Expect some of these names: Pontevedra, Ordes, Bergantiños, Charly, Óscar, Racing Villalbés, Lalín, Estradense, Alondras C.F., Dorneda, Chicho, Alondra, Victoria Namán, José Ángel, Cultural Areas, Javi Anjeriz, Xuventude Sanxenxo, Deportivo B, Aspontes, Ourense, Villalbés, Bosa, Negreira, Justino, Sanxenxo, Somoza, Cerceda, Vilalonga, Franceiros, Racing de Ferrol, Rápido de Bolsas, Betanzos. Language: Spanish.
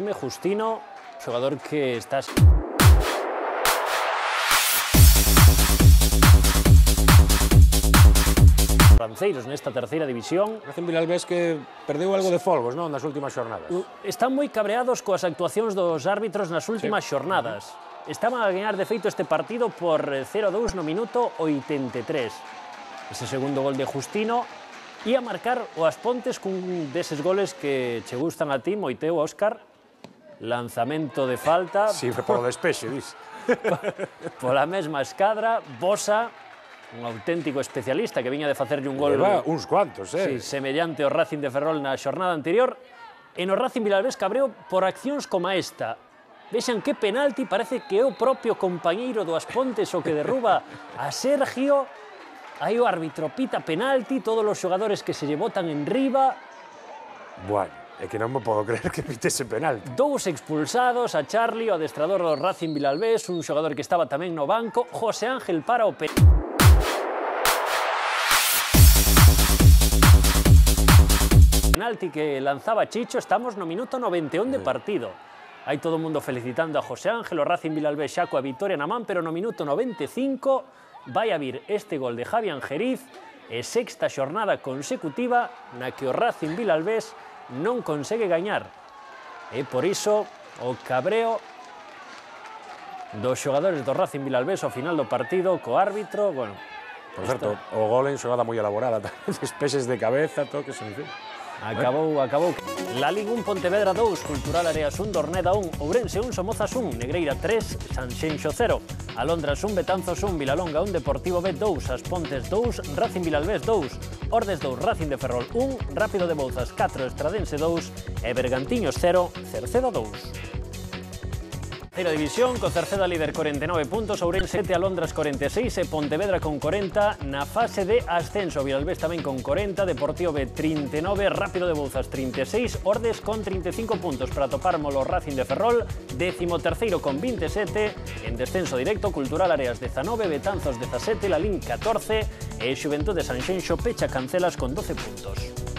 Salome, Justino, jugador que estás... Franceiros nesta terceira división. Racing Villalbés que perdeu algo de folgos, non, nas últimas xornadas. Están moi cabreados coas actuacións dos árbitros nas últimas xornadas. Estaban a gañar de feito este partido por 0-2 no minuto 83. Ese segundo gol de Justino e a marcar o Aspontes cun deses goles que che gustan a ti, moiteu, Óscar. Lanzamento de falta. Si, por o despexe, dis. Pola mesma escadra, Bosa... un auténtico especialista que viña de facerlle un gol... Leva uns cuantos, sí, semellante ao Racing de Ferrol na xornada anterior. E no Racing Villalbés cabreo por accións como esta. Vexan que penalti, parece que é o propio compañeiro do Aspontes o que derruba a Sergio. Aí o árbitro pita penalti, todos os xogadores que se lle botan en riba... Bueno, é que non me podo creer que pitese penalti. Dous expulsados, a Charly, o adestrador do Racing Villalbés, un xogador que estaba tamén no banco, José Ángel para o penalti. Penalti que lanzaba Chicho, estamos no minuto 91 de partido. Hai todo o mundo felicitando a José Ángel, o Racing Villalbés xa coa Victoria Namán, pero no minuto 95 vai a vir este gol de Javi Anjeriz, e sexta xornada consecutiva na que o Racing Villalbés non consegue gañar. E por iso o cabreo dos xogadores do Racing Villalbés ao final do partido co árbitro, bueno... Por certo, o gol en xogada moi elaborada, despexes de cabeza, toques, en fin... Acabou. Lalín 1, Pontevedra 2, Cultural Areas 1, Dorneda 1, Ourense 1, Somoza 1, Negreira 3, Sanxenxo 0, Alondra 1, Betanzos 1, Vilalonga 1, Deportivo B 2, Aspontes 2, Racing Villalbés 2, Ordes 2, Racing de Ferrol 1, Rápido de Bolsas 4, Estradense 2 e Bergantiños 0, Cerceda 2. Terceira división, co Cerceda líder 49 puntos, Ourense 7, Alondras 46 e Pontevedra con 40 na fase de ascenso. Villalbés tamén con 40, Deportivo B 39, Rápido de Bolsas 36, Ordes con 35 puntos para topar molo Racing de Ferrol, 13º con 27, en descenso directo Cultural Areas 19, Betanzos 17, Lalín 14 e Xuventude Sanxenxo pecha cancelas con 12 puntos.